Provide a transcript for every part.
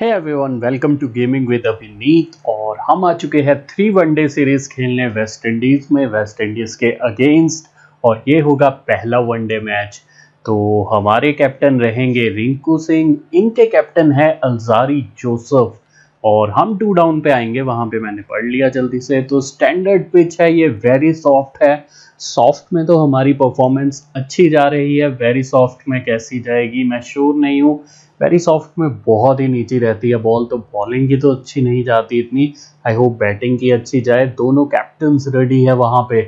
Hey everyone, welcome to gaming with Abhineet. और हम आ चुके हैं 3 वनडे सीरीज खेलने वेस्ट इंडीज़ में, वेस्ट इंडीज़ के अगेंस्ट, और ये होगा पहला वनडे मैच। तो हमारे कैप्टन रहेंगे रिंकू सिंह, इनके कैप्टन है अल्जारी जोसेफ, और हम 2 डाउन पे आएंगे। वहाँ पे मैंने पढ़ लिया जल्दी से। तो स्टैंडर्ड पिच है ये, वेरी सॉफ्ट है। सॉफ्ट में तो हमारी परफॉर्मेंस अच्छी जा रही है, वेरी सॉफ्ट में कैसी जाएगी मैं श्योर नहीं हूँ। वेरी सॉफ्ट में बहुत ही नीचे रहती है बॉल, तो बॉलिंग की तो अच्छी नहीं जाती इतनी। आई होप बैटिंग की अच्छी जाए। दोनों कैप्टन्स रेडी है वहाँ पे।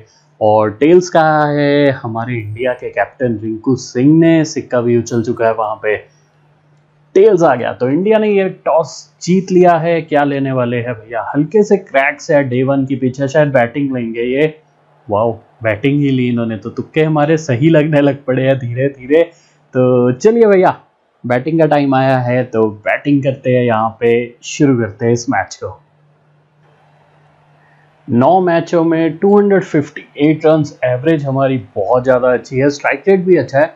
और टेल्स कहा है हमारे इंडिया के कैप्टन रिंकू सिंह ने, सिक्का भी उछल चुका है वहाँ पे, टेल्स आ गया। तो इंडिया ने ये टॉस जीत लिया है। क्या लेने वाले हैं भैया? हल्के से क्रैक्स है डेवन के पीछे, शायद बैटिंग लेंगे ये। वाओ, बैटिंग ही ली इन्होंने, तो तुक्के हमारे सही लगने लग पड़े हैं धीरे धीरे। तो चलिए भैया, बैटिंग का टाइम आया है, तो बैटिंग करते हैं यहाँ पे। शुरू करते हैं इस मैच को। 9 मैचों में 258 रन एवरेज हमारी बहुत ज़्यादा अच्छी है। स्ट्राइक रेट भी अच्छा है,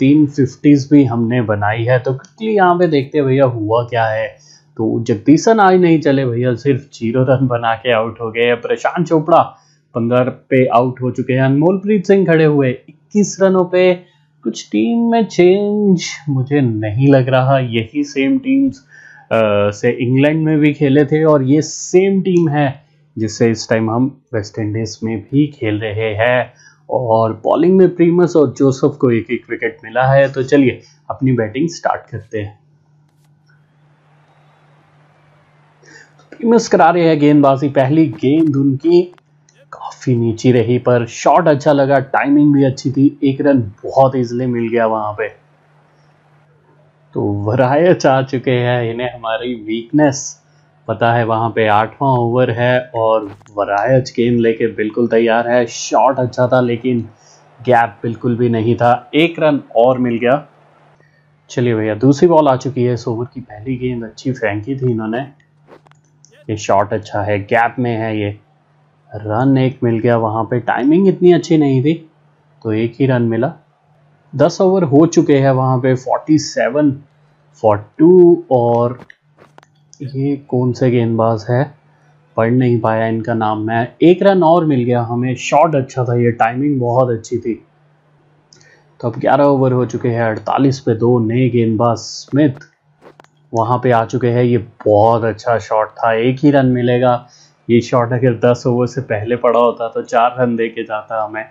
350s भी हमने बनाई है। तो क्विकली यहाँ पे देखते हैं भैया हुआ क्या है। तो जगदीशन आज नहीं चले भैया, सिर्फ 0 रन बना के आउट हो गए। प्रशांत चोपड़ा 15 पे आउट हो चुके हैं। अनमोलप्रीत सिंह खड़े हुए 21 रनों पे। कुछ टीम में चेंज मुझे नहीं लग रहा, यही सेम टीम्स से इंग्लैंड में भी खेले थे, और ये सेम टीम है जिससे इस टाइम हम वेस्ट इंडीज़ में भी खेल रहे हैं। और बॉलिंग में प्रीमस और जोसेफ को 1-1 विकेट मिला है। तो चलिए अपनी बैटिंग स्टार्ट करते हैं। प्रीमस करा रहे हैं गेंदबाजी। पहली गेंद उनकी काफ़ी नीची रही, पर शॉट अच्छा लगा, टाइमिंग भी अच्छी थी, 1 रन बहुत इजीली मिल गया वहाँ पे। तो वराये चाह चुके हैं, इन्हें हमारी वीकनेस पता है। वहाँ पे 8वां ओवर है और वरायच गेंद लेके बिल्कुल तैयार है। शॉट अच्छा था लेकिन गैप बिल्कुल भी नहीं था, 1 रन और मिल गया। चलिए भैया, दूसरी बॉल आ चुकी है। इस ओवर की पहली गेंद अच्छी फेंकी थी इन्होंने, ये शॉट अच्छा है, गैप में है ये, रन 1 मिल गया वहाँ पे। टाइमिंग इतनी अच्छी नहीं थी तो 1 ही रन मिला। 10 ओवर हो चुके हैं वहाँ पे, 47 for 2। और ये कौन से गेंदबाज है, पढ़ नहीं पाया इनका नाम मैं। 1 रन और मिल गया हमें, शॉट अच्छा था ये, टाइमिंग बहुत अच्छी थी। तो अब 11 ओवर हो चुके हैं, 48 पे 2 नए गेंदबाज। स्मिथ वहाँ पे आ चुके हैं, ये बहुत अच्छा शॉट था, 1 ही रन मिलेगा। ये शॉट अगर 10 ओवर से पहले पड़ा होता तो 4 रन दे के जाता हमें।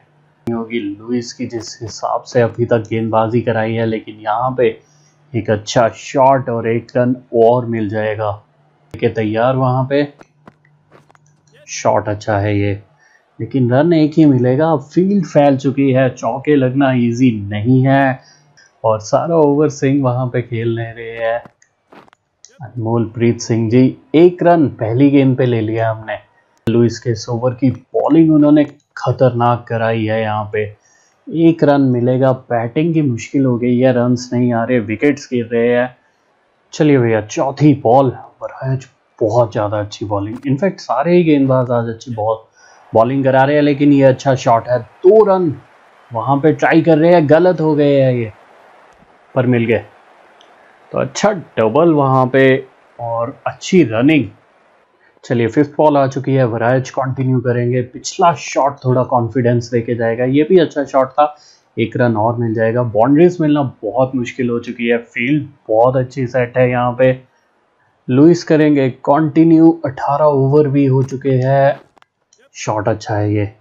होगी लुइस की जिस हिसाब से अभी तक गेंदबाजी कराई है, लेकिन यहाँ पे एक अच्छा शॉट और 1 रन और मिल जाएगा के तैयार वहाँ पे। शॉट अच्छा है ये, लेकिन रन 1 ही मिलेगा। फील्ड फैल चुकी है, चौके लगना इजी नहीं है, और सारा ओवर सिंह वहाँ पे खेल नहीं रहे हैं। अनमोलप्रीत सिंह जी 1 रन पहली गेंद पे ले लिया हमने। लुइस के इस ओवर की बॉलिंग उन्होंने खतरनाक कराई है, यहाँ पे 1 रन मिलेगा। बैटिंग की मुश्किल हो गई है, रन्स नहीं आ रहे, विकेट्स गिर रहे हैं। चलिए भैया, चौथी बॉल। आज बहुत ज़्यादा अच्छी बॉलिंग, इनफैक्ट सारे ही गेंदबाज आज अच्छी बॉलिंग करा रहे हैं, लेकिन ये अच्छा शॉट है, 2 रन वहाँ पर ट्राई कर रहे हैं, गलत हो गए है ये, पर मिल गए। तो अच्छा डबल वहाँ पे और अच्छी रनिंग। चलिए 5th बॉल आ चुकी है, वरायच कंटिन्यू करेंगे। पिछला शॉट थोड़ा कॉन्फिडेंस लेके जाएगा, ये भी अच्छा शॉट था, 1 रन और मिल जाएगा। बाउंड्रीज मिलना बहुत मुश्किल हो चुकी है, फील्ड बहुत अच्छी सेट है यहाँ पे। लुइस करेंगे कंटिन्यू, 18 ओवर भी हो चुके हैं। शॉट अच्छा है ये,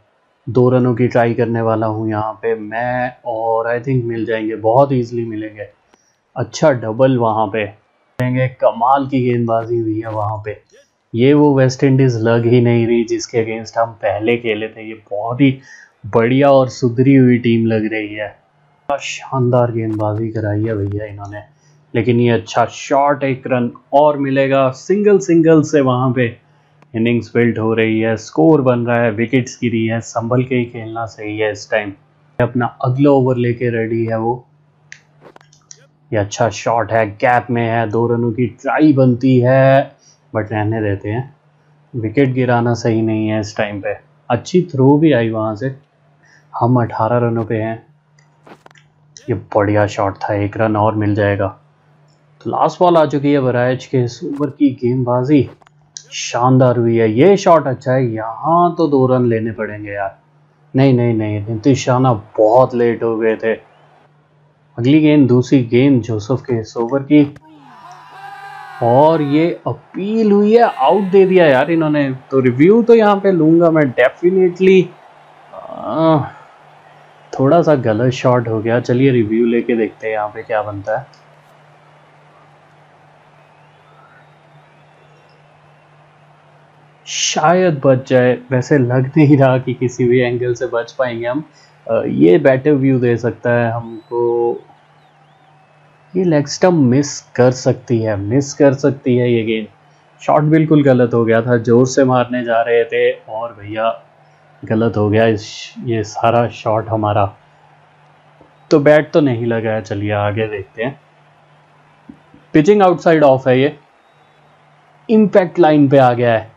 2 रनों की ट्राई करने वाला हूँ यहाँ पे मैं, और आई थिंक मिल जाएंगे, बहुत ईजिली मिलेंगे। अच्छा डबल वहाँ पे करेंगे, कमाल की गेंदबाजी हुई है वहाँ पे। ये वो वेस्ट इंडीज़ लग ही नहीं रही जिसके अगेंस्ट हम पहले खेले थे, ये बहुत ही बढ़िया और सुधरी हुई टीम लग रही है। शानदार गेंदबाजी कराई है भैया इन्होंने, लेकिन ये अच्छा शॉट, 1 रन और मिलेगा। सिंगल से वहाँ पे इनिंग्स बिल्ड हो रही है, स्कोर बन रहा है, विकेट्स गिरी है। संभल के ही खेलना सही है इस टाइम। अपना अगला ओवर लेके रेडी है वो, ये अच्छा शॉट है, गैप में है, 2 रनों की ट्राई बनती है, बट रहने देते हैं, विकेट गिराना सही नहीं है इस टाइम पे। अच्छी थ्रो भी आई वहाँ से, हम 18 रनों पे हैं। ये बढ़िया शॉट था, 1 रन और मिल जाएगा। लास्ट बॉल आ चुकी है बराज के इस ओवर की गेंदबाजी शानदार हुई है। ये शॉट अच्छा है, यहाँ तो 2 रन लेने पड़ेंगे यार। नहीं, नीतीश शार्मा बहुत लेट हो गए थे। अगली गेंद, दूसरी गेंद जोसेफ के इस ओवर की, और ये अपील हुई है, आउट दे दिया यार इन्होंने। तो रिव्यू तो यहाँ पे लूंगा मैं डेफिनेटली, थोड़ा सा गलत शॉट हो गया। चलिए रिव्यू लेके देखते हैं यहाँ पे क्या बनता है। शायद बच जाए, वैसे लग नहीं रहा कि किसी भी एंगल से बच पाएंगे हम। ये बेटर व्यू दे सकता है हमको। ये लेग स्टंप मिस कर सकती है ये गेंद। शॉट बिल्कुल गलत हो गया था, जोर से मारने जा रहे थे और भैया गलत हो गया ये सारा शॉट हमारा। तो बैट तो नहीं लगा है। चलिए आगे देखते हैं। पिचिंग आउटसाइड ऑफ है, ये इंपैक्ट लाइन पे आ गया है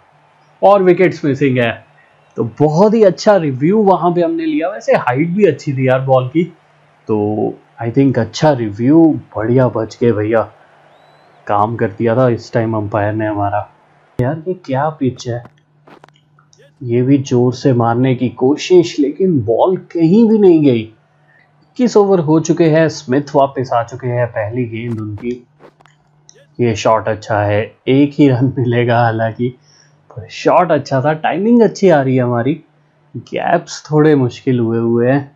और विकेट्स मिसिंग है। तो बहुत ही अच्छा रिव्यू वहां पे हमने लिया। वैसे हाइट भी अच्छी थी यार बॉल की, तो आई थिंक अच्छा रिव्यू, बढ़िया बच के भैया, काम कर दिया था इस टाइम अंपायर ने हमारा। यार ये क्या पिच है, ये भी जोर से मारने की कोशिश, लेकिन बॉल कहीं भी नहीं गई। 21 ओवर हो चुके हैं, स्मिथ वापस आ चुके हैं। पहली गेंद उनकी, ये शॉट अच्छा है, 1 ही रन मिलेगा हालांकि, पर शॉट अच्छा था। टाइमिंग अच्छी आ रही है हमारी, गैप्स थोड़े मुश्किल हुए हैं।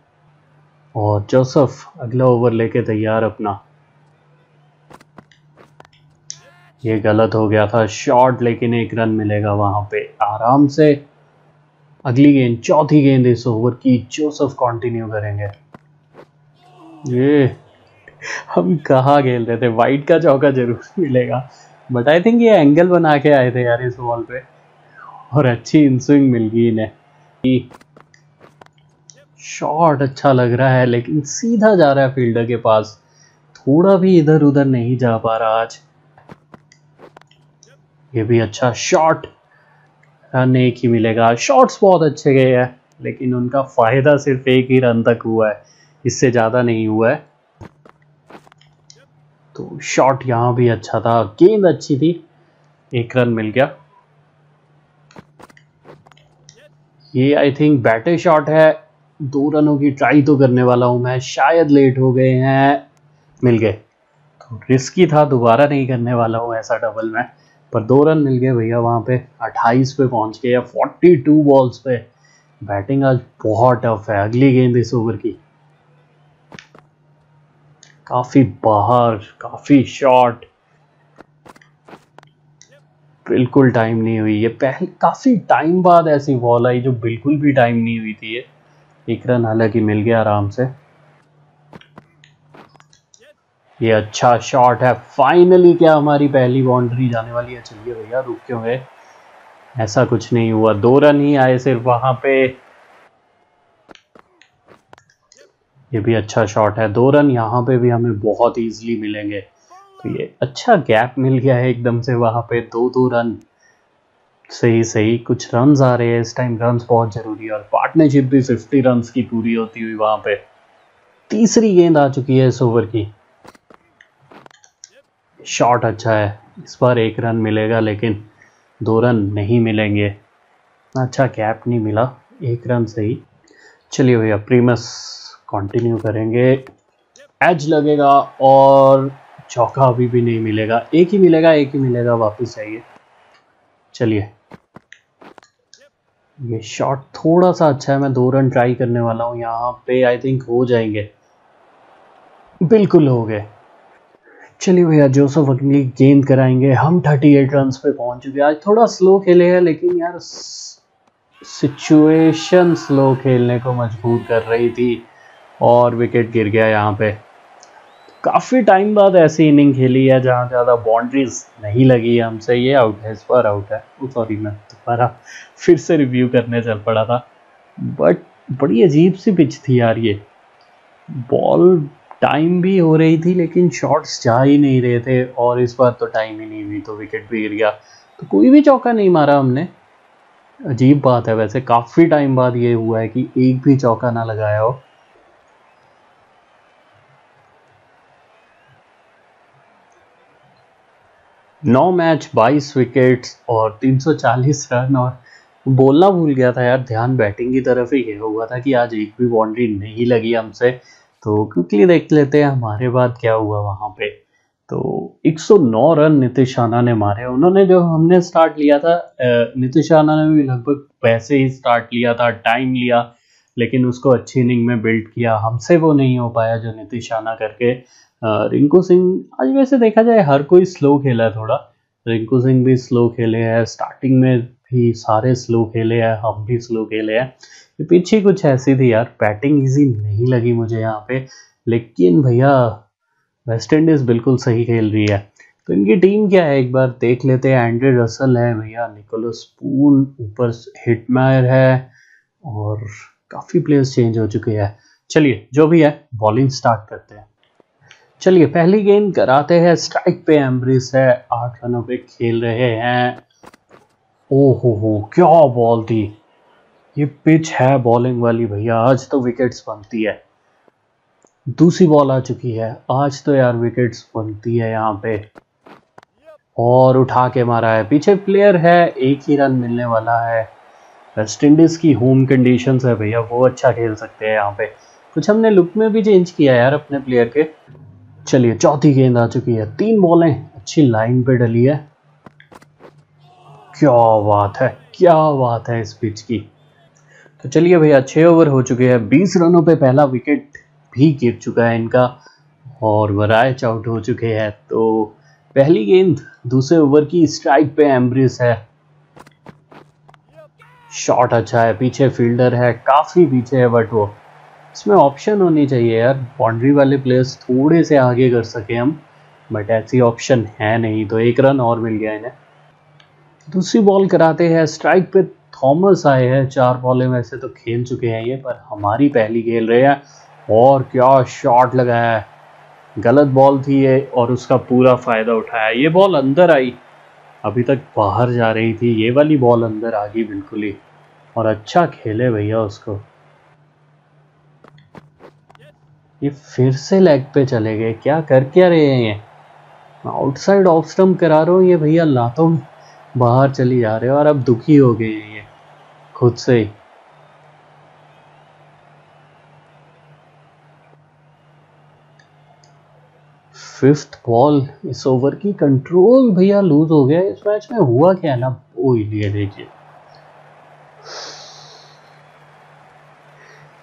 और जोसेफ अगला ओवर लेके तैयार अपना। ये गलत हो गया था शॉट, लेकिन 1 रन मिलेगा वहां पे आराम से। अगली गेंद, चौथी गेंद इस ओवर की, जोसेफ कंटिन्यू करेंगे। ये हम कहाँ खेल रहे थे, वाइड का चौका जरूर मिलेगा, बट आई थिंक ये एंगल बना के आए थे यार इस बॉल पे, और अच्छी इनस्विंग मिल गई इन्हें। शॉट अच्छा लग रहा है, लेकिन सीधा जा रहा है फील्डर के पास, थोड़ा भी इधर उधर नहीं जा पा रहा आज। ये भी अच्छा शॉट, रन 1 ही मिलेगा। शॉट्स बहुत अच्छे गए हैं, लेकिन उनका फायदा सिर्फ 1 ही रन तक हुआ है, इससे ज़्यादा नहीं हुआ है। तो शॉट यहाँ भी अच्छा था, गेंद अच्छी थी, 1 रन मिल गया। ये आई थिंक बैटर शॉट है, 2 रनों की ट्राई तो करने वाला हूँ मैं, शायद लेट हो गए हैं, मिल गए। तो रिस्की था, दोबारा नहीं करने वाला हूँ ऐसा डबल मैं, पर 2 रन मिल गए भैया वहाँ पे। 28 पे पहुँच गए, 42 बॉल्स पे। बैटिंग आज बहुत टफ है। अगली गेंद इस ओवर की, काफ़ी बाहर, काफ़ी शॉट, बिल्कुल टाइम नहीं हुई ये। पहले काफ़ी टाइम बाद ऐसी बॉल आई जो बिल्कुल भी टाइम नहीं हुई थी ये। 1 रन हालांकि मिल गया आराम से। ये अच्छा शॉट है, फाइनली क्या हमारी पहली बाउंड्री जाने वाली है। चलिए भैया रुक क्यों गए, ऐसा कुछ नहीं हुआ, 2 रन ही आए सिर्फ वहां पे। ये भी अच्छा शॉट है, 2 रन यहाँ पे भी हमें बहुत इजीली मिलेंगे। तो ये अच्छा गैप मिल गया है एकदम से वहां पे, 2-2 रन सही। कुछ रन्स आ रहे हैं इस टाइम, रन्स बहुत जरूरी है, और पार्टनरशिप भी 50 रन्स की पूरी होती हुई वहां पे। तीसरी गेंद आ चुकी है इस ओवर की, शॉट अच्छा है, इस बार 1 रन मिलेगा, लेकिन 2 रन नहीं मिलेंगे। अच्छा कैप नहीं मिला, 1 रन सही। चलिए भैया प्रीमस कंटिन्यू करेंगे, एज लगेगा और चौका अभी भी नहीं मिलेगा, 1 ही मिलेगा, वापस चाहिए। चलिए ये शॉट थोड़ा सा अच्छा है, मैं 2 रन ट्राई करने वाला हूँ यहाँ पे, आई थिंक हो जाएंगे, बिल्कुल हो गए। चलिए भैया जोसेफ अगली गेंद कराएंगे। हम 38 रन्स पे पहुंच चुके हैं। आज थोड़ा स्लो खेले हैं, लेकिन यार सिचुएशन स्लो खेलने को मजबूर कर रही थी, और विकेट गिर गया यहाँ पे। काफ़ी टाइम बाद ऐसी इनिंग खेली है जहाँ ज़्यादा बाउंड्रीज नहीं लगी हमसे। ये आउट है, इस बार आउट है। सॉरी मैं दोबारा फिर से रिव्यू करने चल पड़ा था, बट बड़ी अजीब सी पिच थी यार ये। बॉल टाइम भी हो रही थी, लेकिन शॉट्स जा ही नहीं रहे थे, और इस बार तो टाइम ही नहीं हुई, तो विकेट भी गिर गया। तो कोई भी चौका नहीं मारा हमने, अजीब बात है। वैसे काफ़ी टाइम बाद ये हुआ है कि एक भी चौका ना लगाया हो। 9 मैच 22 विकेट्स और 340 रन। और बोलना भूल गया था यार, ध्यान बैटिंग की तरफ ही गया हुआ था कि आज एक भी बाउंड्री नहीं लगी हमसे। तो क्विकली देख लेते हैं हमारे बाद क्या हुआ वहाँ पे। तो 109 रन नितिश राणा ने मारे। उन्होंने जो हमने स्टार्ट लिया था, नितिश राणा ने भी लगभग वैसे ही स्टार्ट लिया था, टाइम लिया, लेकिन उसको अच्छी इनिंग में बिल्ड किया। हमसे वो नहीं हो पाया जो नितिश राणा करके। रिंकू सिंह आज वैसे देखा जाए हर कोई स्लो खेला, थोड़ा रिंकू सिंह भी स्लो खेले हैं, स्टार्टिंग में भी सारे स्लो खेले हैं, हम भी स्लो खेले हैं। पिच ही कुछ ऐसी थी यार, बैटिंग इजी नहीं लगी मुझे यहाँ पे। लेकिन भैया वेस्ट इंडीज़ बिल्कुल सही खेल रही है। तो इनकी टीम क्या है एक बार देख लेते हैं। एंड्रू रसल है भैया, निकोलस पूरन, ऊपर हिटमेयर है और काफ़ी प्लेयर्स चेंज हो चुके हैं। चलिए जो भी है बॉलिंग स्टार्ट करते हैं। चलिए पहली गेंद कराते हैं। स्ट्राइक पे एम्ब्रिस है, 8 रनों पे खेल रहे हैं। ओहो क्या बॉल थी! ये पिच है बॉलिंग वाली भैया, आज तो विकेट्स बनती है। दूसरी बॉल आ चुकी है, आज तो यार विकेट्स बनती है यहाँ पे। और उठा के मारा है, पीछे प्लेयर है, एक ही रन मिलने वाला है। वेस्ट इंडीज़ की होम कंडीशंस है भैया, वो अच्छा खेल सकते हैं यहाँ पे। कुछ हमने लुक में भी चेंज किया यार अपने प्लेयर के। चलिए चौथी गेंद आ चुकी है, 3 बॉलें अच्छी लाइन पे डली है। क्या बात है, क्या बात है इस पिच की। तो चलिए भैया 6 ओवर हो चुके हैं, 20 रनों पे पहला विकेट भी गिर चुका है इनका और वरायच आउट हो चुके हैं। तो पहली गेंद दूसरे ओवर की, स्ट्राइक पे एम्ब्रिस है, शॉट अच्छा है, पीछे फील्डर है, काफ़ी पीछे है, बट वो इसमें ऑप्शन होनी चाहिए यार, बाउंड्री वाले प्लेयर्स थोड़े से आगे कर सके हम, बट ऐसी ऑप्शन है नहीं। तो 1 रन और मिल गया इन्हें। दूसरी बॉल कराते हैं, स्ट्राइक पे थॉमस आए हैं, 4 बॉलें वैसे तो खेल चुके हैं ये, पर हमारी पहली खेल रहे हैं। और क्या शॉट लगाया है, गलत बॉल थी ये और उसका पूरा फ़ायदा उठाया। ये बॉल अंदर आई, अभी तक बाहर जा रही थी, ये वाली बॉल अंदर आ गई बिल्कुल ही। और अच्छा खेले भैया उसको। ये फिर से लेग पे चले गए, क्या कर क्या रहे हैं ये? आउटसाइड ऑफ स्टंप करा रहा हूँ, ये भैया लातों में बाहर चली जा रहे हो और अब दुखी हो गए हैं ये खुद से ही। फिफ्थ बॉल इस ओवर की, कंट्रोल भैया लूज हो गया इस मैच में। हुआ क्या है ना, वो ये देखिए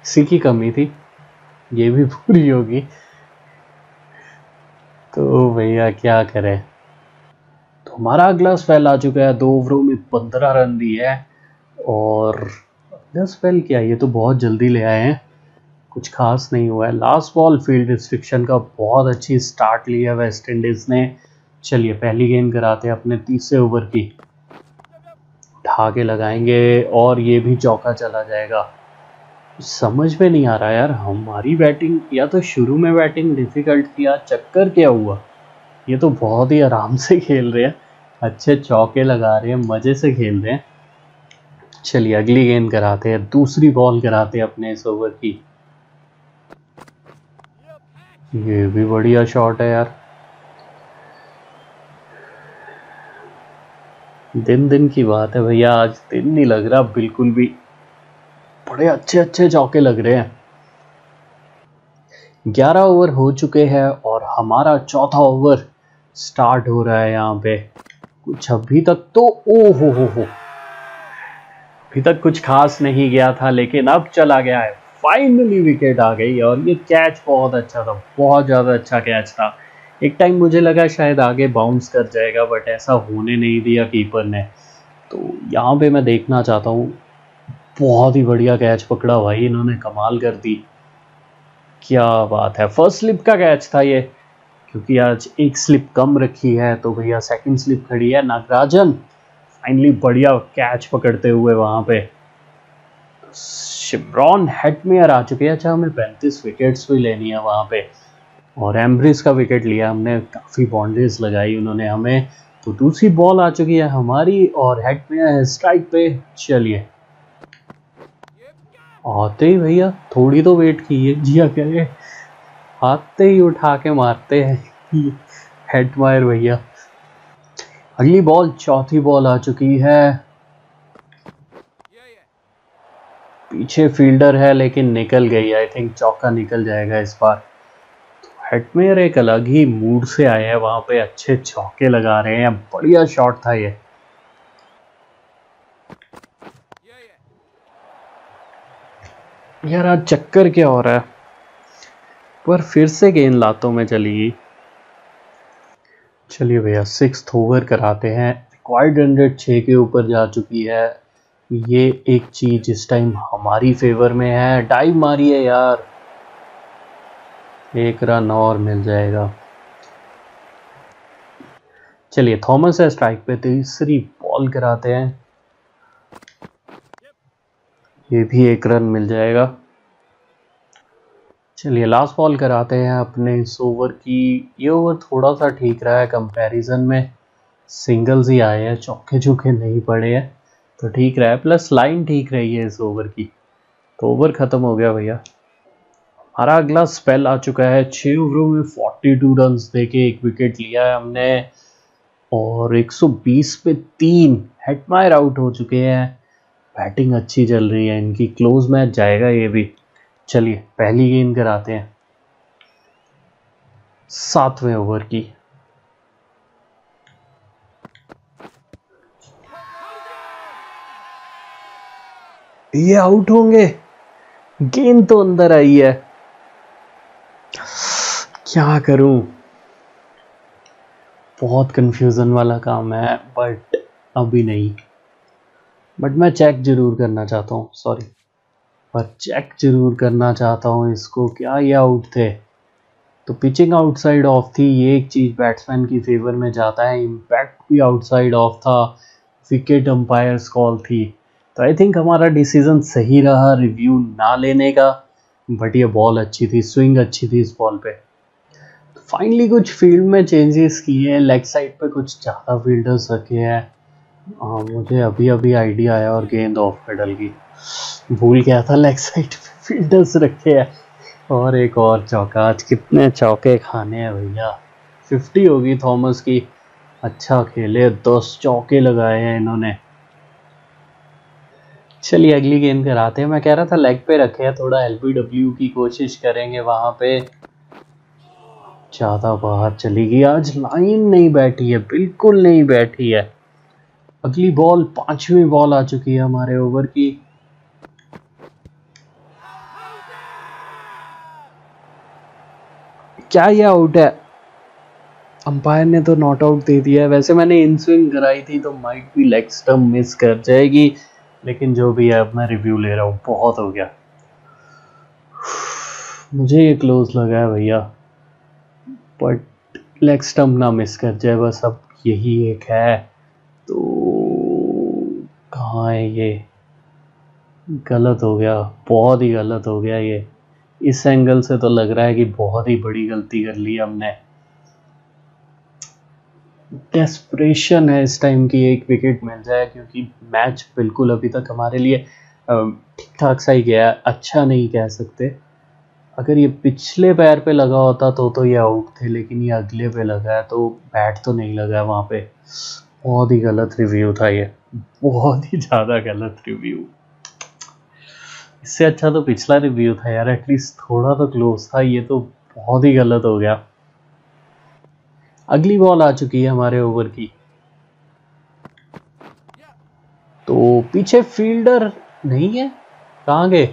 इसी की कमी थी, ये भी पूरी होगी। तो भैया क्या करें। तो हमारा अगला स्पेल आ चुका है, 2 ओवरों में 15 रन दिए है। और अगला स्पेल क्या, ये तो बहुत जल्दी ले आए हैं, कुछ खास नहीं हुआ है। लास्ट बॉल फील्ड रिस्ट्रिक्शन का, बहुत अच्छी स्टार्ट ली है वेस्ट इंडीज़ ने। चलिए पहली गेंद कराते हैं अपने तीसरे ओवर की, उठा के लगाएंगे और ये भी चौका चला जाएगा। समझ में नहीं आ रहा यार, हमारी बैटिंग या तो शुरू में बैटिंग डिफ़िकल्ट थी या चक्कर क्या हुआ। ये तो बहुत ही आराम से खेल रहे हैं, अच्छे चौके लगा रहे हैं, मज़े से खेल रहे हैं। चलिए अगली गेंद कराते हैं, दूसरी बॉल कराते हैं अपने इस ओवर की। ये भी बढ़िया शॉट है यार, दिन दिन की बात है भैया, आज दिन नहीं लग रहा बिल्कुल भी, बड़े अच्छे अच्छे चौके लग रहे हैं। 11 ओवर हो चुके हैं और हमारा चौथा ओवर स्टार्ट हो रहा है यहाँ पे। कुछ अभी तक तो ओ हो अभी तक कुछ खास नहीं गया था, लेकिन अब चला गया है, फाइनली विकेट आ गई। और ये कैच बहुत अच्छा था, बहुत ज़्यादा अच्छा कैच था। एक टाइम मुझे लगा शायद आगे बाउंस कर जाएगा, बट ऐसा होने नहीं दिया कीपर ने। तो यहाँ पे मैं देखना चाहता हूँ, बहुत ही बढ़िया कैच पकड़ा भाई इन्होंने, कमाल कर दी, क्या बात है। फर्स्ट स्लिप का कैच था ये, क्योंकि आज एक स्लिप कम रखी है, तो भैया सेकेंड स्लिप खड़ी है। नागराजन फाइनली बढ़िया कैच पकड़ते हुए वहाँ पर। शिमरॉन हेटमेयर आ चुके हैं, अच्छा हमें 35 विकेट्स भी लेनी है वहाँ पे। और एम्ब्रिस का विकेट लिया हमने, काफ़ी बाउंड्रीज लगाई उन्होंने हमें। तो दूसरी बॉल आ चुकी है हमारी और हेटमेयर है स्ट्राइक पे। चलिए आते ही भैया थोड़ी तो वेट किए जिया करे, आते ही उठा के मारते हैं हेटमेयर भैया। अगली बॉल, चौथी बॉल आ चुकी है। पीछे फील्डर है लेकिन निकल गई। आई थिंक चौका निकल जाएगा इस बार। हेटमेयर एक अलग ही मूड से आए हैं वहां पे, अच्छे चौके लगा रहे हैं। बढ़िया शॉट था ये। यार आज चक्कर क्या हो रहा है, पर फिर से गेंद लातों में चली गई। चलिए भैया सिक्स्थ ओवर कराते हैं। रिक्वायर्ड रन रेट 6 के ऊपर जा चुकी है। ये एक चीज इस टाइम हमारी फेवर में है। डाइव मारी है यार, एक रन और मिल जाएगा। चलिए थॉमस है स्ट्राइक पे, तीसरी बॉल कराते हैं। ये भी एक रन मिल जाएगा। चलिए लास्ट बॉल कराते हैं अपने इस ओवर की। ये ओवर थोड़ा सा ठीक रहा है कंपैरिजन में, सिंगल्स ही आए हैं, चौके चौके नहीं पड़े हैं, तो ठीक रहा है। प्लस लाइन ठीक रही है इस ओवर की। तो ओवर ख़त्म हो गया भैया। हमारा अगला स्पेल आ चुका है। 6 ओवरों में 42 रन देके एक विकेट लिया है हमने, और 120 पे 3। हेटमायर आउट हो चुके हैं। बैटिंग अच्छी चल रही है इनकी, क्लोज मैच जाएगा ये भी। चलिए पहली गेंद कराते हैं 7वें ओवर की। ये आउट होंगे, गेंद तो अंदर आई है। क्या करूं, बहुत कंफ्यूजन वाला काम है, बट अभी नहीं। बट मैं चेक जरूर करना चाहता हूं, सॉरी, पर चेक जरूर करना चाहता हूं इसको। क्या ये आउट थे? तो पिचिंग आउटसाइड ऑफ थी। ये एक चीज़ बैट्समैन की फेवर में जाता है। इम्पैक्ट भी आउटसाइड ऑफ था, विकेट अंपायर्स कॉल थी। तो आई थिंक हमारा डिसीजन सही रहा रिव्यू ना लेने का, बट ये बॉल अच्छी थी, स्विंग अच्छी थी इस बॉल पे। तो फाइनली कुछ फील्ड में चेंजेस किए हैं, लेग साइड पे कुछ ज़्यादा फील्डर्स रखे हैं। मुझे अभी अभी आइडिया आया और गेंद ऑफ पेडल की, भूल गया था। लेग साइड पे फील्डर्स रखे हैं और एक और चौका। आज कितने चौके खाने हैं भैया, 50 होगी थॉमस की। अच्छा खेले, 10 चौके लगाए हैं इन्होंने। चलिए अगली गेंद कराते हैं। मैं कह रहा था लेग पे रखे हैं, थोड़ा एलबीडब्ल्यू की कोशिश करेंगे वहाँ पे। ज़्यादा बाहर चली गई, आज लाइन नहीं बैठी है, बिल्कुल नहीं बैठी है। अगली बॉल, 5वीं बॉल आ चुकी है हमारे ओवर की। क्या ये आउट है? अंपायर ने तो नॉट आउट दे दिया है। वैसे मैंने इन स्विंग कराई थी तो माइट भी लेग स्टंप मिस कर जाएगी, लेकिन जो भी है अब मैं रिव्यू ले रहा हूँ। बहुत हो गया, मुझे ये क्लोज लगा है भैया, बट लेग स्टंप ना मिस कर जाए बस, अब यही एक है। तो कहाँ है ये? गलत हो गया, बहुत ही गलत हो गया ये। इस एंगल से तो लग रहा है कि बहुत ही बड़ी गलती कर ली हमने। डेस्परेशन है इस टाइम की, एक विकेट मिल जाए, क्योंकि मैच बिल्कुल अभी तक हमारे लिए ठीक ठाक सा ही गया। अच्छा नहीं कह सकते। अगर ये पिछले पैर पे लगा होता तो ये आउट थे, लेकिन ये अगले पे लगा है तो बैट तो नहीं लगा है वहाँ पे। बहुत ही गलत रिव्यू था ये, बहुत ही ज़्यादा गलत रिव्यू। इससे अच्छा तो पिछला रिव्यू था यार, एटलीस्ट थोड़ा तो क्लोज था। ये तो बहुत ही गलत हो गया। अगली बॉल आ चुकी है हमारे ओवर की। तो पीछे फील्डर नहीं है, कहाँ गए?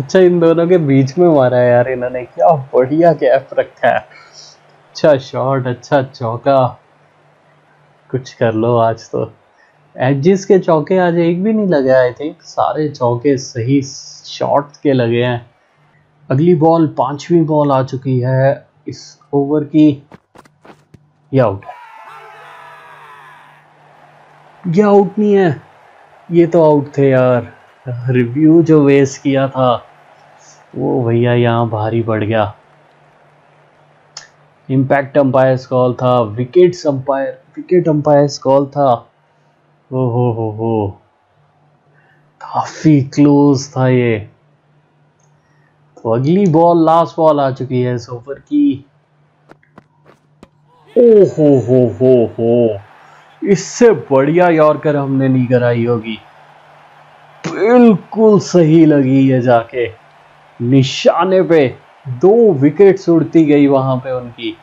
अच्छा इन दोनों के बीच में मारा है यार इन्होंने। क्या बढ़िया गैप रखा है, अच्छा शॉट, अच्छा चौका। कुछ कर लो आज तो। एजिस के चौके आज एक भी नहीं लगे। आई थिंक सारे चौके सही शॉट के लगे हैं। अगली बॉल, 5वीं बॉल आ चुकी है इस ओवर की। ये आउट है, ये आउट नहीं है, ये तो आउट थे यार। रिव्यू जो वेस्ट किया था वो भैया यहाँ भारी पड़ गया। इम्पैक्ट अंपायर्स कॉल था, विकेट अंपायर्स कॉल था। ओ हो, काफी क्लोज था ये। तो अगली बॉल, लास्ट बॉल आ चुकी है इस ओवर की। ओ हो, इससे बढ़िया यॉर्कर हमने नहीं कराई होगी। बिल्कुल सही लगी ये जाके निशाने पे, 2 विकेट उड़ती गई वहां पे उनकी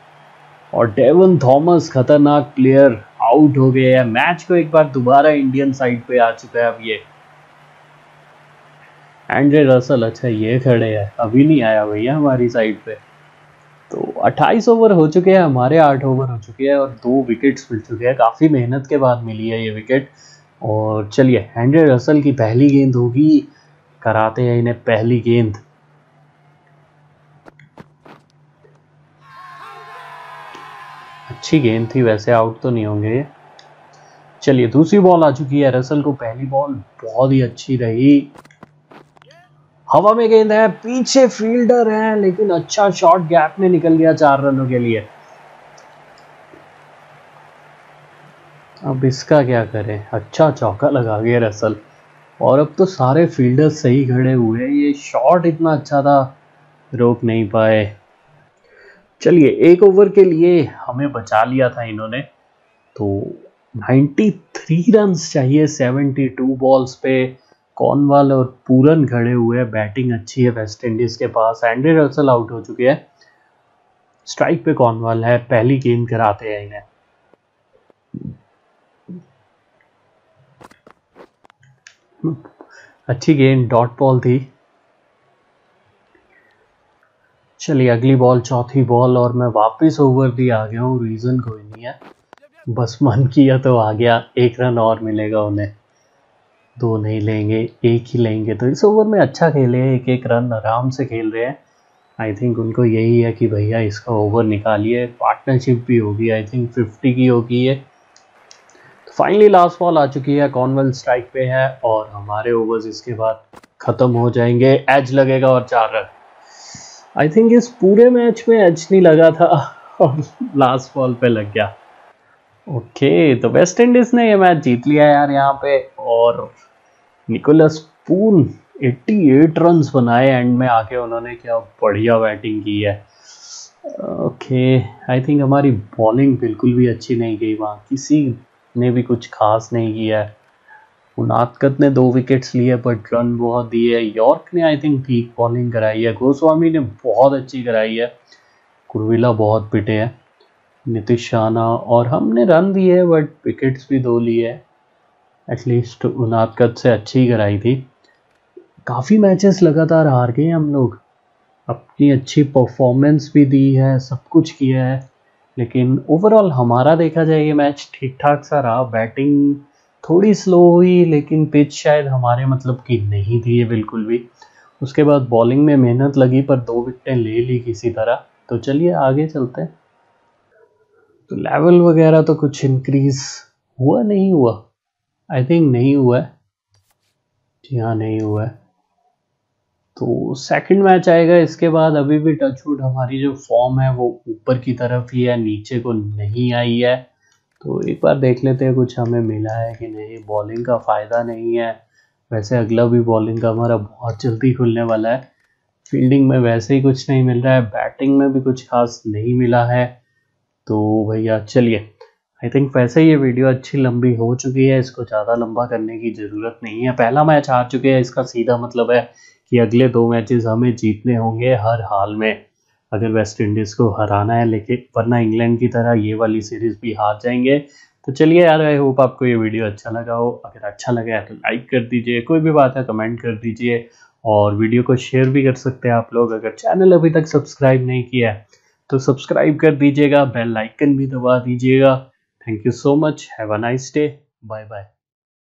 और डेवन थॉमस खतरनाक प्लेयर आउट हो गए हैं। मैच को एक बार दोबारा इंडियन साइड पे आ चुका है अब ये एंड्रे रसल। अच्छा ये खड़े हैं, अभी नहीं आया भैया हमारी साइड पे। तो 28 ओवर हो चुके हैं हमारे, 8 ओवर हो चुके हैं और 2 विकेट्स मिल चुके हैं। काफ़ी मेहनत के बाद मिली है ये विकेट। और चलिए एंड्रे रसल की पहली गेंद होगी, कराते हैं इन्हें पहली गेंद। अच्छी गेंद थी वैसे, आउट तो नहीं होंगे। चलिए दूसरी बॉल आ चुकी है रसल को। पहली बॉल बहुत ही अच्छी रही, हवा में गेंद है, पीछे फील्डर है लेकिन अच्छा शॉट गैप में निकल गया 4 रनों के लिए। अब इसका क्या करें, अच्छा चौका लगा गया रसल और अब तो सारे फील्डर सही खड़े हुए। ये शॉट इतना अच्छा था, रोक नहीं पाए। चलिए 1 ओवर के लिए हमें बचा लिया था इन्होंने। तो 93 रन चाहिए 72 बॉल्स पे। कॉर्नवाल और पूरन खड़े हुए हैं, बैटिंग अच्छी है वेस्ट इंडीज के पास। एंड्रे रसल आउट हो चुके हैं, स्ट्राइक पे कॉर्नवाल है। पहली गेंद कराते हैं इन्हें। अच्छी गेंद, डॉट बॉल थी। चलिए अगली बॉल, चौथी बॉल और मैं वापस ओवर भी आ गया हूँ। रीजन कोई नहीं है, बस मन किया तो आ गया। 1 रन और मिलेगा उन्हें, 2 नहीं लेंगे, 1 ही लेंगे। तो इस ओवर में अच्छा खेले, 1-1 रन आराम से खेल रहे हैं। आई थिंक उनको यही है कि भैया इसका ओवर निकालिए। पार्टनरशिप भी होगी, आई थिंक 50 की होगी ये। तो फाइनली लास्ट बॉल आ चुकी है, कॉर्नवॉल स्ट्राइक पे है और हमारे ओवर्स इसके बाद ख़त्म हो जाएंगे। एज लगेगा और 4 रन। आई थिंक इस पूरे मैच में एज नहीं लगा था और लास्ट बॉल पे लग गया। ओके, तो वेस्ट इंडीज़ ने ये मैच जीत लिया यार यहाँ पे। और निकोलस पूरन 88 रन बनाए एंड में आके, उन्होंने क्या बढ़िया बैटिंग की है। ओके, आई थिंक हमारी बॉलिंग बिल्कुल भी अच्छी नहीं गई वहाँ, किसी ने भी कुछ खास नहीं किया है। उनादकत ने 2 विकेट्स लिए बट रन बहुत दिए। यॉर्क ने आई थिंक ठीक बॉलिंग कराई है, गोस्वामी ने बहुत अच्छी कराई है, कुरुवेला बहुत पिटे हैं, नितिश शार्मा और हमने रन दिए बट विकेट्स भी 2 लिए। एटलीस्ट उनादकत से अच्छी कराई थी। काफ़ी मैचेस लगातार हार गए हम लोग, अपनी अच्छी परफॉर्मेंस भी दी है, सब कुछ किया है लेकिन ओवरऑल हमारा देखा जाए ये मैच ठीक ठाक सा रहा। बैटिंग थोड़ी स्लो हुई लेकिन पिच शायद हमारे मतलब की नहीं थी ये बिल्कुल भी। उसके बाद बॉलिंग में मेहनत लगी पर 2 विकेटें ले ली किसी तरह। तो चलिए आगे चलते हैं। तो लेवल वगैरह तो कुछ इंक्रीज हुआ नहीं हुआ, आई थिंक नहीं हुआ है। जी हाँ, नहीं हुआ है। तो सेकंड मैच आएगा इसके बाद। अभी भी टचवुड हमारी जो फॉर्म है वो ऊपर की तरफ ही है, नीचे को नहीं आई है। तो एक बार देख लेते हैं कुछ हमें मिला है कि नहीं। बॉलिंग का फ़ायदा नहीं है वैसे, अगला भी बॉलिंग का हमारा बहुत जल्दी खुलने वाला है। फील्डिंग में वैसे ही कुछ नहीं मिल रहा है, बैटिंग में भी कुछ खास नहीं मिला है। तो भैया चलिए, आई थिंक वैसे ये वीडियो अच्छी लंबी हो चुकी है, इसको ज़्यादा लंबा करने की ज़रूरत नहीं है। पहला मैच हार चुके हैं, इसका सीधा मतलब है कि अगले 2 मैचेस हमें जीतने होंगे हर हाल में अगर वेस्ट इंडीज़ को हराना है, लेकिन वरना इंग्लैंड की तरह ये वाली सीरीज़ भी हार जाएंगे। तो चलिए यार, आई होप आपको ये वीडियो अच्छा लगा हो। अगर अच्छा लगा है तो लाइक कर दीजिए, कोई भी बात है कमेंट कर दीजिए और वीडियो को शेयर भी कर सकते हैं आप लोग। अगर चैनल अभी तक सब्सक्राइब नहीं किया है तो सब्सक्राइब कर दीजिएगा, बेल आइकन भी दबा दीजिएगा। Thank you so much, have a nice day, bye bye.